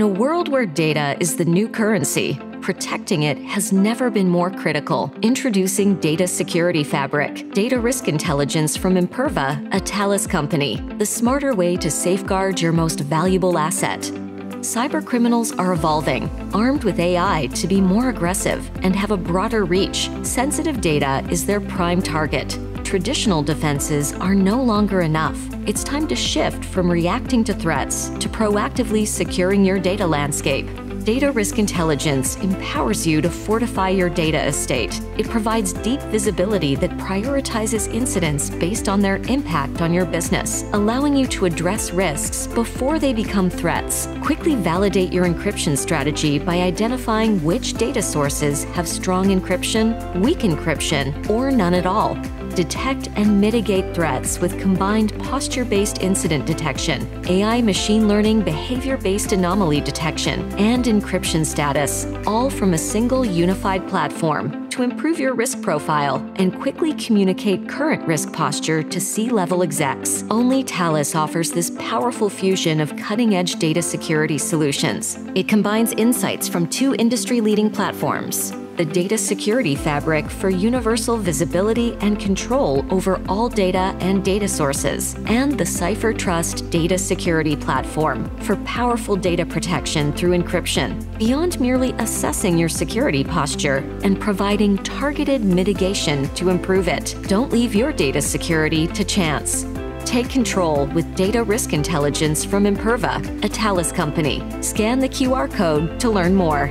In a world where data is the new currency, protecting it has never been more critical. Introducing Data Security Fabric, Data Risk Intelligence from Imperva, a Thales company. The smarter way to safeguard your most valuable asset. Cybercriminals are evolving, armed with AI to be more aggressive and have a broader reach. Sensitive data is their prime target. Traditional defenses are no longer enough. It's time to shift from reacting to threats to proactively securing your data landscape. Data Risk Intelligence empowers you to fortify your data estate. It provides deep visibility that prioritizes incidents based on their impact on your business, allowing you to address risks before they become threats. Quickly validate your encryption strategy by identifying which data sources have strong encryption, weak encryption, or none at all. Detect and mitigate threats with combined posture-based incident detection, AI machine learning behavior-based anomaly detection, and encryption status, all from a single unified platform to improve your risk profile and quickly communicate current risk posture to C-level execs. Only Thales offers this powerful fusion of cutting-edge data security solutions. It combines insights from two industry-leading platforms, the Data Security Fabric for universal visibility and control over all data and data sources, and the CipherTrust Data Security Platform for powerful data protection through encryption. Beyond merely assessing your security posture and providing targeted mitigation to improve it, don't leave your data security to chance. Take control with Data Risk Intelligence from Imperva, a Thales company. Scan the QR code to learn more.